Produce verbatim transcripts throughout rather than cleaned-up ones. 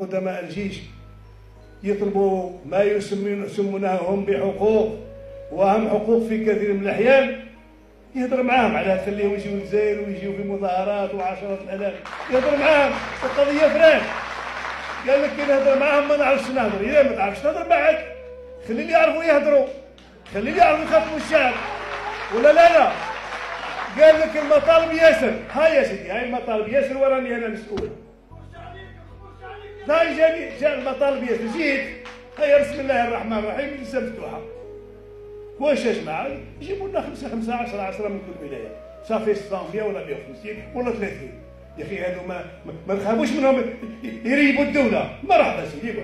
قدماء الجيش يطلبوا ما يسمونه هم بحقوق، وأهم حقوق في كثير من الأحيان يهضر معاهم على تخليهم يجيو للجزائر ويجيو في مظاهرات وعشرات الآلاف، يهضر معاهم القضية فلان، قال لك كي نهضر معاهم ما نعرفش نهضر، إذا ما تعرفش تهضر معاك خليهم يعرفوا يهضروا، خليهم يعرفوا يخاطبوا الشعب، ولا لا لا؟ قال لك المطالب ياسر، ها يا سيدي هاي المطالب ياسر وراني أنا مسؤول. لا جاني جاء المطالب ياسر، جيت هيا بسم الله الرحمن الرحيم جلسة مفتوحة. واش يا جماعة؟ جيبوا لنا خمسة خمسة عشرة عشرة من كل ولاية، صافي مية ولا مية وخمسين ولا ثلاثين. يا أخي هادو ما ما نخافوش منهم يريبوا الدولة، مرحبا سيدي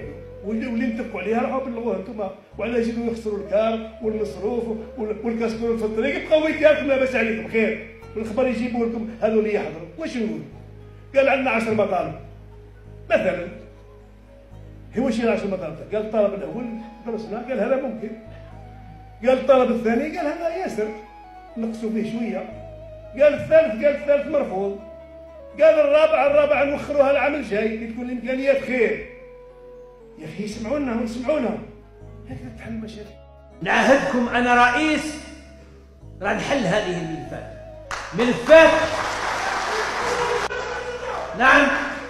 واللي نتفقوا عليها راحوا بلغوها انتوما، وعلاش يجيو يخسروا الكار والمصروف والكاسكول في الطريق يبقاو يتياكلوا لاباس عليكم خير، والخبر يجيبوا لكم هادو اللي يحضروا، واش نقولوا؟ قال عندنا عشر مطالب مثلا. هو شي عشر مطالب، قال الطلب الاول درسنا قال هذا ممكن، قال الطلب الثاني قال هذا ياسر نقصوا به شويه، قال الثالث قال الثالث مرفوض، قال الرابع الرابع نوخروها العام الجاي كي تكون الامكانيات خير. يا اخي سمعونا ونسمعونا هكذا تحل المشاكل. نعهدكم انا رئيس راه نحل هذه الملفات، ملفات نعم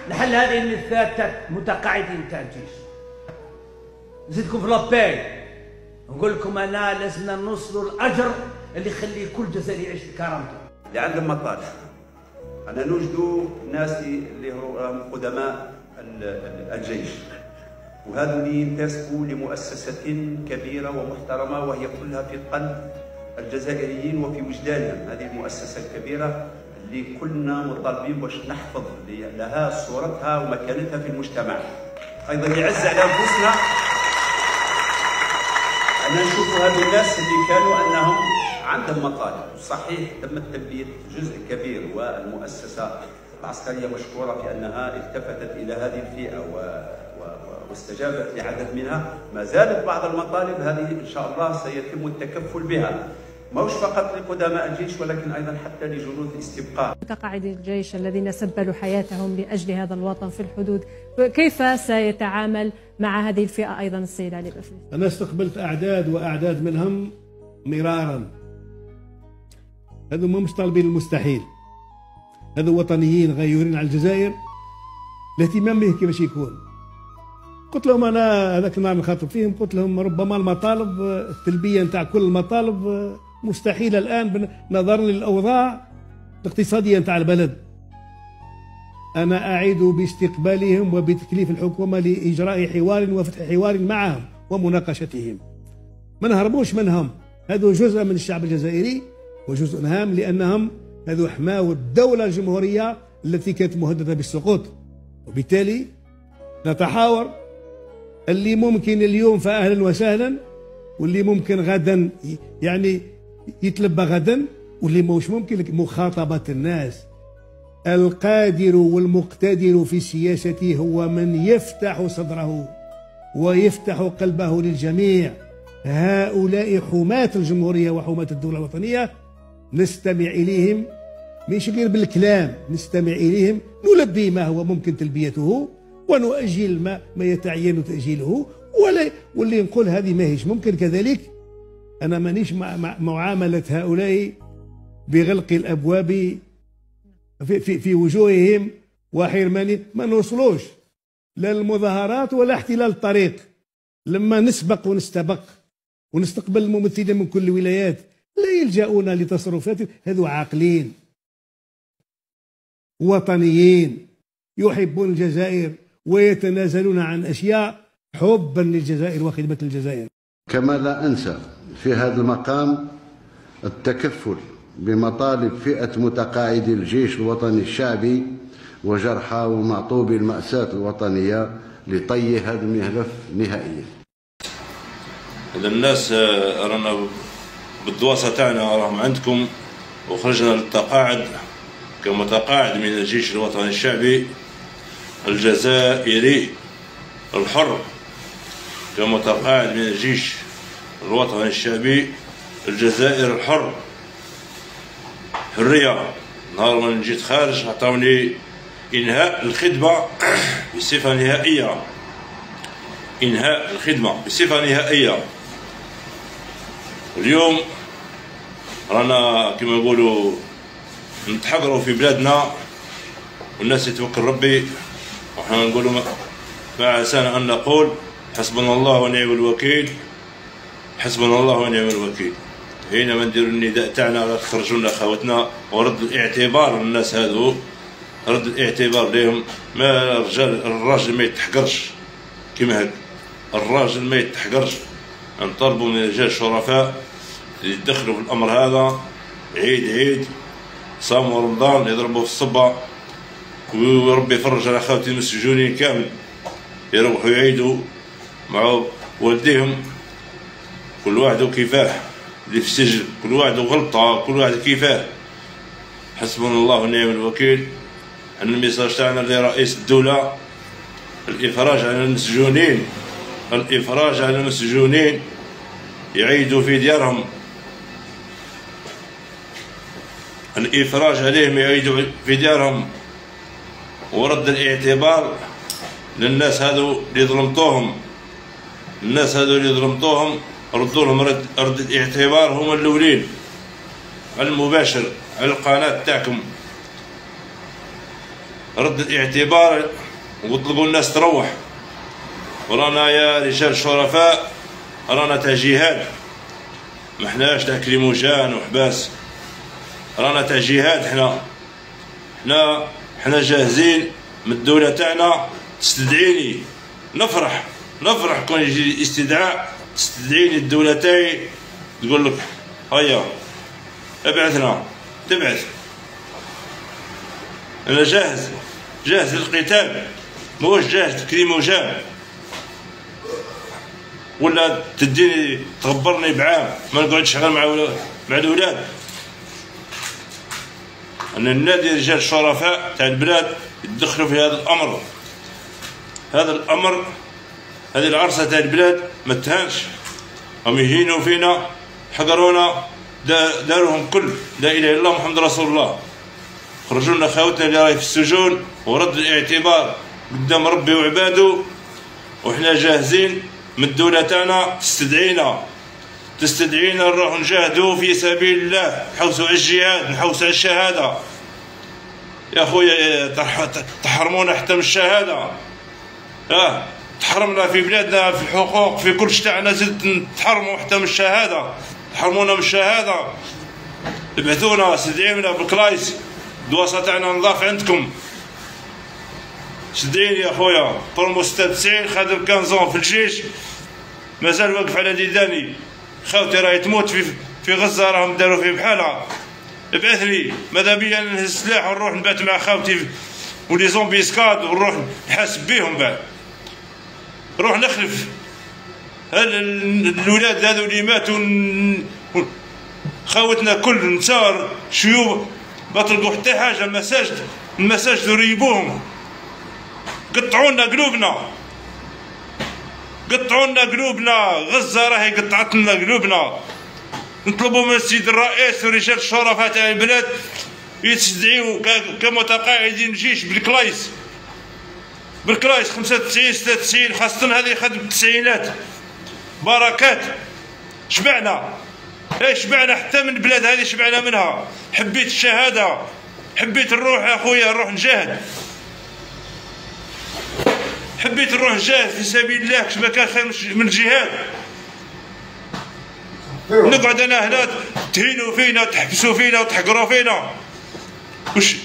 نحل هذه الملفات تاع متقاعدين تاع الجيش. نزيدكم في لاباي نقول لكم انا لازمنا نوصلوا الاجر اللي يخلي كل جزائري يعيش بكرامته. اللي عندهم مطالب انا نوجدوا ناس اللي هم قدماء الجيش، وهذول ينتسبوا لمؤسسة كبيرة ومحترمة وهي كلها في قلب الجزائريين وفي وجدانهم. هذه المؤسسة الكبيرة اللي كلنا مطالبين باش نحفظ لها صورتها ومكانتها في المجتمع. أيضا يعز على أنفسنا أن نشوف هذول الناس اللي كانوا أنهم عندهم مطالب، صحيح تم تلبية جزء كبير، والمؤسسة العسكرية مشكورة في أنها التفتت إلى هذه الفئة و واستجابت لعدد منها، ما زالت بعض المطالب هذه ان شاء الله سيتم التكفل بها، ماهوش فقط لقدماء الجيش ولكن ايضا حتى لجنود الاستبقاء. متقاعدي الجيش الذين سبلوا حياتهم لاجل هذا الوطن في الحدود، كيف سيتعامل مع هذه الفئه ايضا السيد علي بفلس؟ انا استقبلت اعداد واعداد منهم مرارا. هذو مش طالبين المستحيل، هذو وطنيين غيورين على الجزائر، الاهتمام به كيفاش يكون. قلت لهم انا هذاك النهار نخاطب فيهم قلت لهم ربما المطالب التلبيه نتاع كل المطالب مستحيله الان نظرا للاوضاع الاقتصاديه نتاع البلد. انا اعيد باستقبالهم وبتكليف الحكومه لاجراء حوار وفتح حوار معهم ومناقشتهم. ما نهربوش منهم، هذو جزء من الشعب الجزائري وجزء هام، لانهم هذو حماوا الدوله الجمهوريه التي كانت مهدده بالسقوط، وبالتالي نتحاور اللي ممكن اليوم فاهلا وسهلا، واللي ممكن غدا يعني يتلبى غدا، واللي مش ممكن مخاطبه الناس. القادر والمقتدر في السياسه هو من يفتح صدره ويفتح قلبه للجميع. هؤلاء حماة الجمهوريه وحماة الدوله الوطنيه، نستمع اليهم مش غير بالكلام، نستمع اليهم نلبي ما هو ممكن تلبيته ونؤجل ما ما يتعين تأجيله، ولا واللي نقول هذه ماهيش ممكن كذلك. أنا مانيش مع معاملة هؤلاء بغلق الأبواب في, في, في وجوههم وحرمانهم. ما نوصلوش لا المظاهرات ولا احتلال الطريق. لما نسبق ونستبق ونستقبل الممثلين من كل الولايات لا يلجؤون لتصرفات. هذو عاقلين وطنيين يحبون الجزائر ويتنازلون عن أشياء حبا للجزائر وخدمة الجزائر. كما لا أنسى في هذا المقام التكفل بمطالب فئة متقاعدي الجيش الوطني الشعبي وجرحى ومعطوب المأساة الوطنية لطي هذا الملف نهائيا. إذا الناس رانا بالدواسة تاعنا راهم عندكم، وخرجنا للتقاعد كمتقاعد من الجيش الوطني الشعبي الجزائري الحر، كمتقاعد من الجيش الوطني الشعبي الجزائر الحر. حرية، نهار ما جيت خارج عطاوني إنهاء الخدمة بصفة نهائية، إنهاء الخدمة بصفة نهائية. اليوم رانا كما نقولوا نتحقروا في بلادنا والناس يتوكل ربي، وحنا نقولوا ما عسانا أن نقول حسبنا الله ونعم الوكيل، حسبنا الله ونعم الوكيل. حينما نديروا النداء تاعنا ولا تخرجوا لنا خواتنا ورد الاعتبار للناس هذو، رد الاعتبار لهم. ما الرجال الراجل ما يتحقرش كيما هكا، الراجل ما يتحقرش. نطلبوا من الرجال الشرفاء اللي يدخلوا في الامر هذا، عيد عيد صاموا رمضان يضربوا في الصبة، وربي يفرج على خواتي المسجونين كامل، يروحوا يعيدوا مع والديهم، كل واحد وكيفاه، اللي في السجن كل واحد وغلطه، كل واحد كيفاه. حسبنا الله ونعم الوكيل. عندنا الميساج تاعنا لرئيس الدولة، الإفراج على المسجونين، الإفراج على المسجونين، يعيدوا في ديارهم، الإفراج عليهم، يعيدوا في ديارهم، ورد الاعتبار للناس هذو اللي ظلمتوهم، الناس هذو اللي ظلمتوهم ردوا لهم رد, رد الاعتبار، هما الأولين على المباشر على القناة تاعكم، رد الاعتبار وطلبوا الناس تروح. ورانا يا رجال الشرفاء رانا تاع جهاد، ما حناش تاع كليموجان وحباس، رانا تاع جهاد. حنا حنا حنا جاهزين من الدولة تاعنا، تستدعيني نفرح، نفرح كون يجي استدعاء، تستدعيني الدولة تاعي تقول لك هيا ابعثنا، تبعث. أنا جاهز، جاهز للقتال، ماهوش جاهز للكليموجان، ولا تديني تغبرني بعام ما نقعدش غير مع ولاد. مع الولاد. أنا ننادي رجال الشرفاء تاع البلاد يتدخلوا في هذا الأمر، هذا الأمر، هذه العرسة تاع البلاد ما تهانش، هم يهينوا فينا، حقرونا، دارهم كل، لا إله إلا الله محمد رسول الله. خرجوا لنا خاوتنا اللي راهي في السجون، ورد الاعتبار قدام ربي وعباده، وحنا جاهزين من الدولة تاعنا، تستدعينا، تستدعينا نروحوا نجاهدوا في سبيل الله، نحوسوا على الجهاد، نحوسوا على الشهادة. يا خويا تحرمونا حتى من الشهادة، اه تحرمنا في بلادنا في الحقوق في كل شيء تاعنا، زدت نتحرموا حتى من الشهادة، تحرمونا من الشهادة. ابعثونا، استدعيونا بالكلايس، الدواسة تاعنا نضاف عندكم. صدقيني يا خويا، برمو ستة وتسعين خادم كانزون في الجيش، مازال واقف على ديداني، خاوتي راهي تموت في في غزة، راهم داروا في بحالها. ابعث لي، ماذا بيا نهز السلاح ونروح نبات مع خاوتي ولي زومبي سكاد، ونروح نحاسب بيهم بعد، نروح نخلف هل الولاد هذو اللي ماتوا، خاوتنا كل نسار شيوب، ما تلقوا حتى حاجة، المساجد المساجد ريبوهم، قطعونا قلوبنا، قطعونا قلوبنا، غزة راهي قطعت لنا قلوبنا. نطلبوا من السيد الرئيس ورجال الشرفاء تاع البلاد يستدعيو كمتقاعدين جيش بالكلايس، بالكلايس خمسة وتسعين ستة وتسعين، خاصة هذه خدمة التسعينات، بركات شبعنا، اي شبعنا حتى من البلاد هذه، شبعنا منها، حبيت الشهادة، حبيت نروح يا خويا، نروح نجاهد، حبيت نروح نجاهد في سبيل الله، كش ما كان خير من الجهاد. نقعد انا هنا تهينوا فينا، تحبسوا فينا، وتحقروا فينا، وش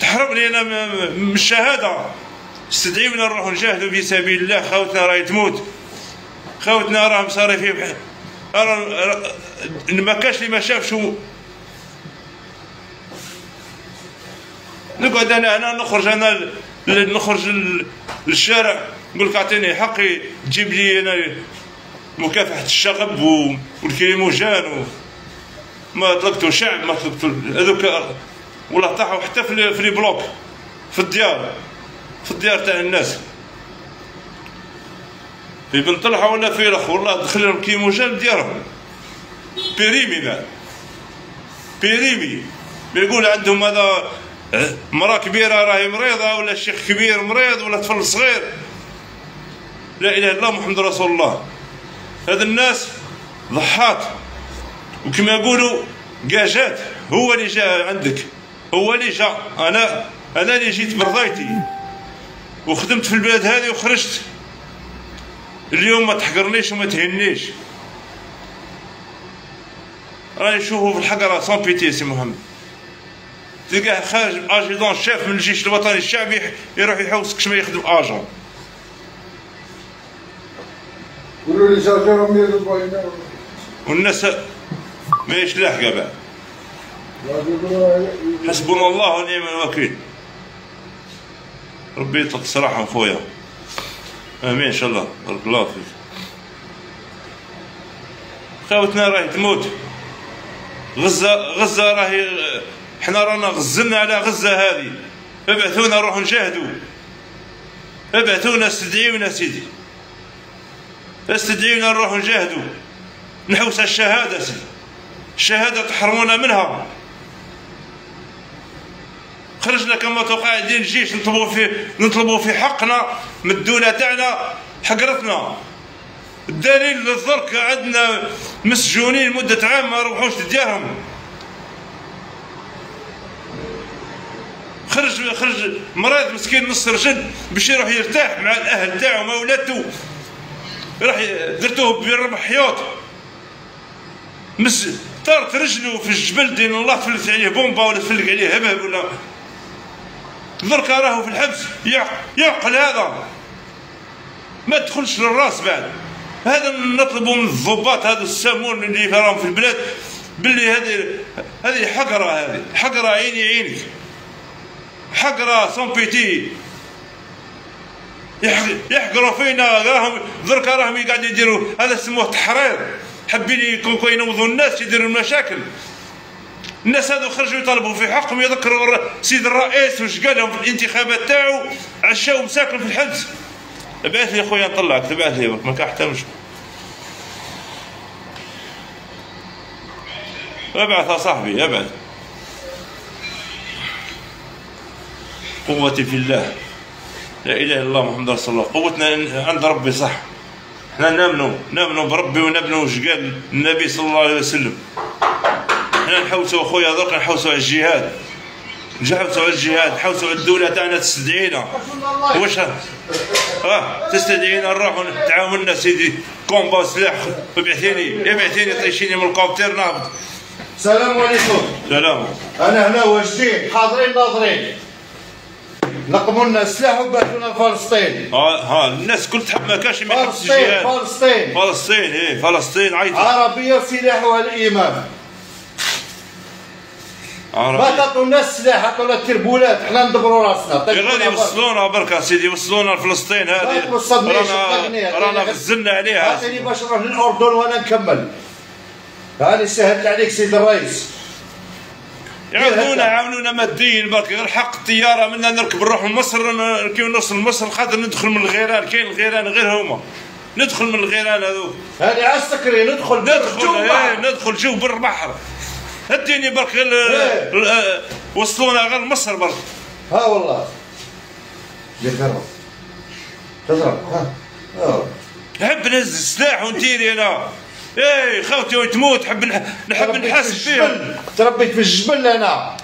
تحرمني انا من الشهادة. استدعيونا نروحوا نجاهدوا في سبيل الله، خاوتنا راهي تموت، خاوتنا راهم صاري في بحال ما كاش اللي ما شافش. نقعد انا هنا نخرج، انا نخرج للشارع نقول لك اعطيني حقي، تجيب لي انا مكافحه الشغب والكليموجان، ما طلقتوا شعب، ما طلقتوا هذوك، ولا طاحوا حتى في لي بلوك، في الديار، في الديار تاع الناس، في بن طلحه ولا في الاخ، والله دخل لهم كليموجان ديارهم، بيريمي بعد، بيريمي، ما يقول عندهم هذا مرأة كبيرة راهي مريضة، ولا الشيخ كبير مريض، ولا طفل صغير. لا إله إلا الله محمد رسول الله. هذا الناس ضحات، وكما يقولوا كاع جات، هو اللي جا عندك، هو اللي جا، أنا أنا اللي جيت برضايتي وخدمت في البلاد هذه وخرجت. اليوم ما تحقرنيش وما تهنيش. راني نشوفو في الحقرة سون بيتي سي محمد. تلقاه خارج أجيدون شاف من الجيش الوطني الشعبي يروح يحوسك شما يخدم أجون. والناس ماهيش لاحقة بعد. حسبنا الله ونعم الوكيل. ربي يطلق صراحة خويا. امين ان شاء الله. بارك الله فيك. خاوتنا راهي تموت. غزه غزه راهي، حنا رانا غزلنا على غزه هذه. ابعثونا نروحوا نجاهدوا، ابعثونا استدعيونا سيدي، استدعيونا نروحوا نجاهدوا، نحوس على الشهاده سيدي. الشهاده تحرمونا منها. خرجنا كما توقع دين الجيش نطلبوا في نطلبوا في حقنا من الدوله تاعنا، حقرتنا. الدليل للظرك عندنا مسجونين مده عام ما روحوش لديارهم. خرج خرج مريض مسكين نص رجل باش يروح يرتاح مع الاهل تاعو مع ولادته، راح درتوه بربع حيوط، مس طارت رجله في الجبل، دين الله تفلت عليه بومبا ولا تفلق عليه هبه ولا. درك راهو في الحبس. يعقل هذا؟ ما تدخلش للراس بعد. هذا نطلبوا من الضباط هذا السامون اللي راهم في البلاد باللي هذه هذه حقره، هذه حقره عيني عينك، حقره سون بيتي. يحقروا فينا راهم. درك راهم قاعدين يديروا هذا سموه تحرير. حابين يكون ينوضوا الناس يديروا المشاكل. الناس هذو خرجوا يطالبوا في حقهم، يذكروا سيد الرئيس واش قالهم في الانتخابات تاعو، عشاو مساكن في الحبس. ابعث لي خويا نطلعك، ابعث لي برك ما كان حتى مشكل. ابعث يا صاحبي ابعث. قوتي في الله، لا اله الا الله محمد رسول الله. قوتنا عند ربي صح. احنا نامنوا نامنوا بربي ونبنوا واش قال النبي صلى الله عليه وسلم. احنا نحوسوا اخويا درك، نحوسوا على الجهاد، نحوسوا على الجهاد، نحوسوا على الدوله تاعنا تستدعينا. واش اه تستدعينا نروحوا تعاوننا سيدي. كومبا سلاح، ابعثيني ابعثيني طيشيني من الكوبتير نهبط. السلام عليكم. سلام. انا هنا واجدين حاضرين ناظرين، نقموا لنا السلاح وبعثونا لفلسطين. اه ها الناس كل تحب ما كانش ما يحبش الجهاد. فلسطين فلسطين ايه فلسطين عايده. عربيه سلاحها الايمان. ما تعطوا الناس سلاح، عطوا لنا التربولات، حنا ندبروا راسنا. غادي يوصلونا برك سيدي، يوصلونا لفلسطين هذه. رانا رانا غزلنا عليها. عطيني باش نروح للاردن وانا نكمل. هاني سهلت عليك سيد الرئيس. يعاونونا عاونونا ماديا برك، غير حق الطياره منا نركب نروح لمصر. كي نوصل لمصر خاطر ندخل من الغيران، كاين الغيران غير هما. ندخل من الغيران هذوك. هاني على السكري ندخل ندخل ندخل جو بر البحر. هديني برك غير إيه؟ وصلونا غير مصر برك. ها والله دير ضرب تضرب. ها اه نحب نهز السلاح ونديري انا. اي خوتي وين تموت نحب نحب نحاسب فيه. تربيت في الجبل انا،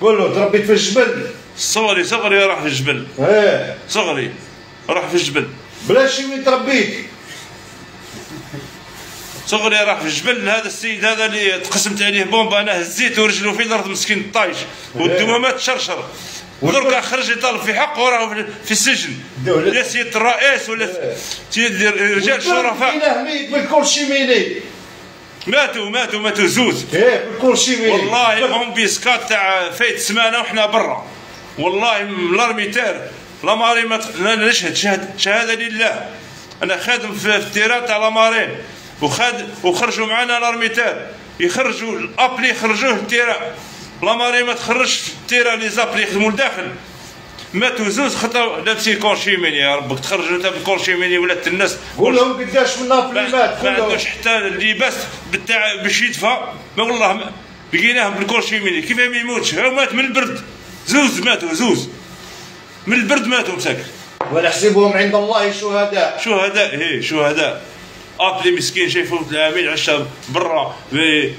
قول له تربيت في الجبل. صغري صغري راح في الجبل. ايه صغري راح في الجبل بلا شي. وين تربيت؟ صغري راح في الجبل. هذا السيد هذا اللي تقسمت عليه بومبا انا، هزيته ورجله في الارض مسكين طايش والدمامات تشرشر. دركا خرج يطالب في حقه وراه في السجن. يا سيد الرئيس ولا سيد رجال الشرفاء. بالله بالكل شي ميلي. ماتوا ماتوا ماتوا زوز. ايه بالكل شي ميلي. والله هم بيسكات تاع فايت سمانه وحنا برا. والله الارمي تار لا ماري ما نشهد شهاده شهاده لله. انا خادم في التيران تاع لا مارين، وخد وخرجوا معنا لارميتار. يخرجوا الابلي يخرجوه للتيران. لا ماري ما تخرجش التيران لي زابلي يخدموا لداخل. ماتوا زوز خاطر لابسين كونشيميني. يا ربك تخرجوا انت بالكونشيميني ولات الناس. قول لهم قداش من نابلي مات. ما عندوش حتى اللباس بتاع باش يدفى. والله لقيناهم بالكرش يميني، كيفاه ما يموتش؟ هو مات من البرد، زوز ماتوا، زوز من البرد ماتوا مساكن. ونحسبهم عند الله شهداء. شهداء، هي شهداء. ابلي مسكين شايفو العامل عشا برا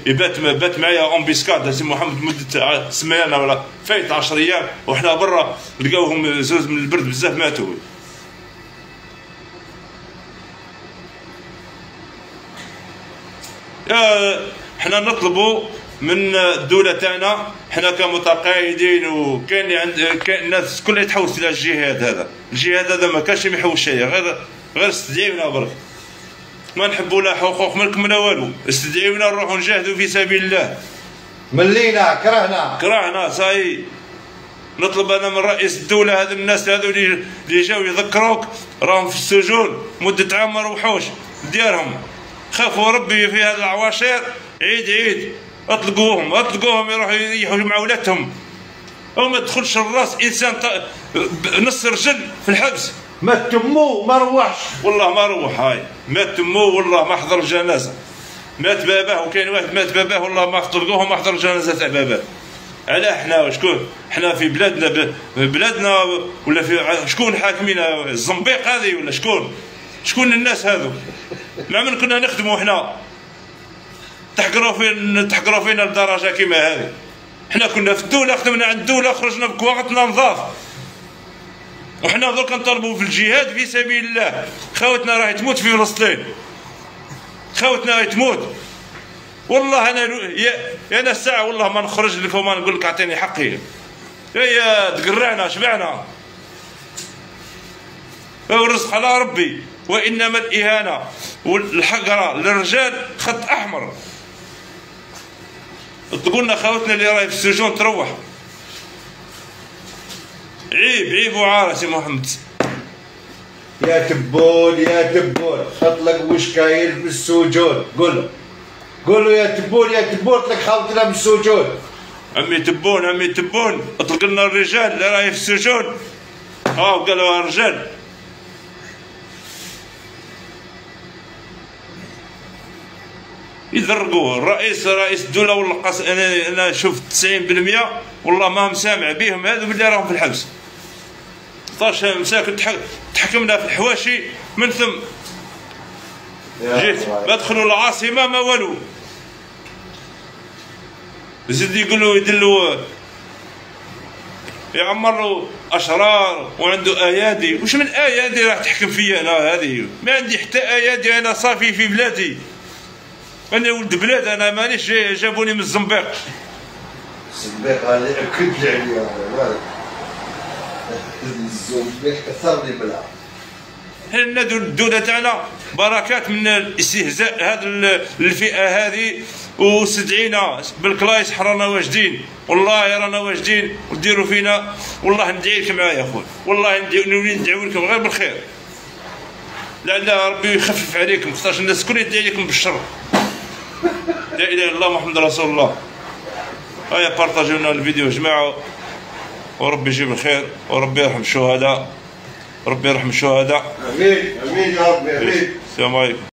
يبات بات معايا اون بيسكاد سي محمد مده سمانه ولا فايت عشرة ايام وحنا برا لقاوهم زوز من البرد بزاف ماتوا. حنا نطلبوا من الدوله تاعنا حنا كمتقاعدين وكاين عند كاين الناس كلها تحوس الى الجهاد هذا، الجهاد هذا ما كانش ما يحوس شيء غير غير استدعيونا برك. ما نحبوا لا حقوق ملكم لا والو، استدعيونا نروحوا نجاهدوا في سبيل الله. ملينا كرهنا كرهنا صاي. نطلب انا من رئيس الدوله هذو الناس هذو اللي جاوا يذكروك راهم في السجون مده عام ما روحوش ديارهم، خافوا ربي في هذه العواشر. عيد عيد اطلقوهم اطلقوهم يروحوا يريحوا مع ولادهم، وما تدخلش الراس انسان ط... نص رجل في الحبس. ما تمو ما روحش، والله ما روح. هاي ما تمو والله ما حضر الجنازه، مات باباه وكاين واحد مات باباه والله ما طلقوه ما حضر الجنازه تاع باباه. علاه حنا شكون حنا في بلادنا ب... بلادنا ولا في شكون حاكمين؟ الزنبيق هذه ولا شكون؟ شكون الناس هذو؟ مع من كنا نخدموا حنا؟ تحقروا فين تحقروا فينا لدرجه كيما هذه؟ حنا كنا في الدوله خدمنا عند الدوله خرجنا بكواغتنا نظاف، وحنا درك نطالبوا في الجهاد في سبيل الله. خاوتنا راهي تموت في فلسطين، خاوتنا راهي تموت. والله انا يا انا الساعه والله ما نخرج لك وما نقول لك اعطيني حقي. يا تقرعنا شبعنا، الرزق على ربي، وانما الاهانه والحقره للرجال خط احمر. تقولنا خاوتنا اللي راهي في السجون تروح. عيب عيب وعار سي محمد. يا تبون يا تبون اطلق واش كاين في السجون، قولوا قولوا يا تبون يا تبون اطلق خاوتنا من السجون. عمي تبون عمي تبون اطلق لنا الرجال اللي راهي في السجون. اه قالوا الرجال يذرقوه الرئيس رئيس الدوله والقص. انا انا شفت تسعين بالمية والله ما هم سامع بيهم هذو اللي راهم في الحبس. طاش مساكن تحكمنا في الحواشي من ثم جيت بدخلوا العاصمه ما والو. زيد يقولوا يدلوا يعمروا اشرار وعنده ايادي. وش من ايادي راح تحكم فيا انا؟ هذه ما عندي حتى ايادي، انا صافي في بلادي، أنا ولد بلاد، أنا مانيش جابوني من الزنبيق. الزنبيق هذا أكد لي عليها، الزنبيق أثر لي بلا. حنا الدولة تاعنا بركات من الاستهزاء هذه الفئة هذه، واستدعينا بالكلايس رانا واجدين، والله رانا واجدين وديروا فينا. والله ندعي لكم معايا خويا، والله ندعي لكم غير بالخير، لعل ربي يخفف عليكم، خاطرش الناس كلها تدعي لكم بالشر. لا اله الا الله محمد رسول الله. هيا بارطاجيو لنا الفيديو يا جماعه، وربي يجيب الخير، وربي يرحم الشهداء، ربي يرحم الشهداء. امين امين يا ربي امين. السلام عليكم.